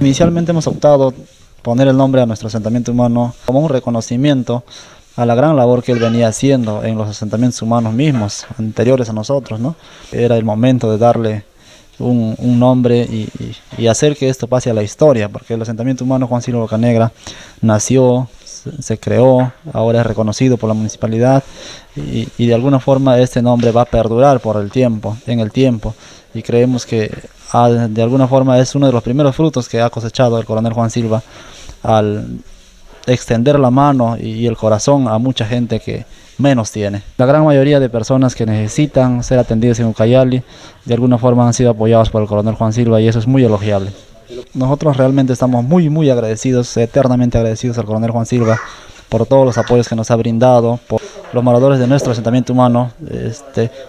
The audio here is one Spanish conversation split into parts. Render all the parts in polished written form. Inicialmente hemos optado poner el nombre a nuestro asentamiento humano como un reconocimiento a la gran labor que él venía haciendo en los asentamientos humanos mismos, anteriores a nosotros, ¿no? Era el momento de darle un nombre y hacer que esto pase a la historia, porque el asentamiento humano Juan Silva Bocanegra nació, se creó, ahora es reconocido por la municipalidad y de alguna forma este nombre va a perdurar por el tiempo, en el tiempo, y creemos que de alguna forma es uno de los primeros frutos que ha cosechado el coronel Juan Silva al extender la mano y el corazón a mucha gente que menos tiene. La gran mayoría de personas que necesitan ser atendidas en Ucayali de alguna forma han sido apoyados por el coronel Juan Silva y eso es muy elogiable. Nosotros realmente estamos muy agradecidos, eternamente agradecidos al coronel Juan Silva por todos los apoyos que nos ha brindado. Los moradores de nuestro asentamiento humano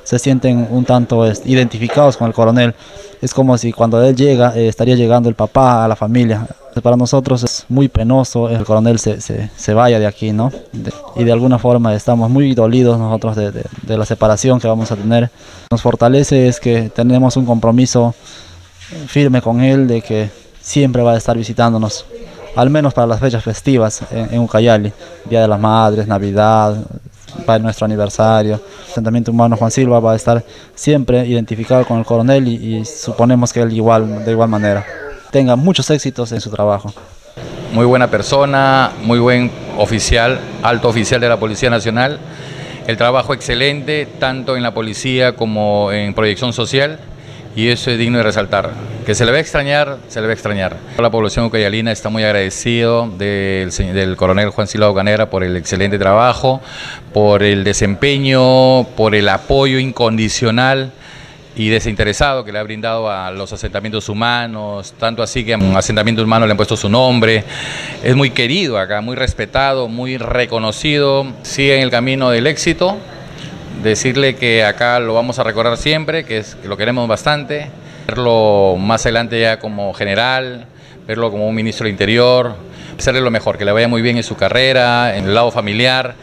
se sienten un tanto identificados con el coronel. Es como si cuando él llega, estaría llegando el papá a la familia. Para nosotros es muy penoso el coronel se vaya de aquí, ¿no? Y de alguna forma estamos muy dolidos nosotros de la separación que vamos a tener. Nos fortalece es que tenemos un compromiso firme con él de que siempre va a estar visitándonos, al menos para las fechas festivas en Ucayali, Día de las Madres, Navidad, para nuestro aniversario. El asentamiento humano Juan Silva va a estar siempre identificado con el coronel y suponemos que él de igual manera. Tenga muchos éxitos en su trabajo. Muy buena persona, muy buen oficial, alto oficial de la Policía Nacional. El trabajo excelente, tanto en la policía como en proyección social. Y eso es digno de resaltar. Que se le va a extrañar, se le va a extrañar. La población ucayalina está muy agradecido del coronel Juan Silva Bocanegra por el excelente trabajo, por el desempeño, por el apoyo incondicional y desinteresado que le ha brindado a los asentamientos humanos, tanto así que a un asentamiento humano le han puesto su nombre. Es muy querido acá, muy respetado, muy reconocido. Sigue en el camino del éxito. Decirle que acá lo vamos a recordar siempre, que lo queremos bastante. Verlo más adelante ya como general, verlo como un ministro del Interior, hacerle lo mejor, que le vaya muy bien en su carrera, en el lado familiar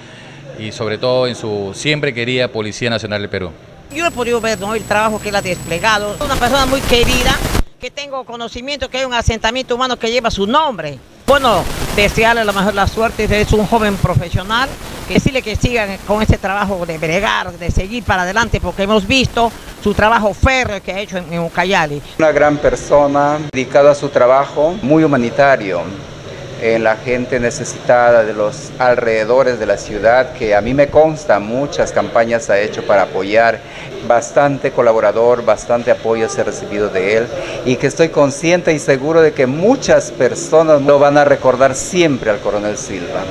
y sobre todo en su siempre querida Policía Nacional del Perú. Yo he podido ver, ¿no?, el trabajo que él ha desplegado. Es una persona muy querida, que tengo conocimiento que hay un asentamiento humano que lleva su nombre. Bueno, desearle la mejor la suerte, es un joven profesional, decirle que sigan con este trabajo de bregar, de seguir para adelante, porque hemos visto su trabajo férreo que ha hecho en Ucayali. Una gran persona dedicada a su trabajo, muy humanitario, en la gente necesitada de los alrededores de la ciudad, que a mí me consta muchas campañas ha hecho para apoyar, bastante colaborador, bastante apoyo se ha recibido de él y que estoy consciente y seguro de que muchas personas lo van a recordar siempre al coronel Silva.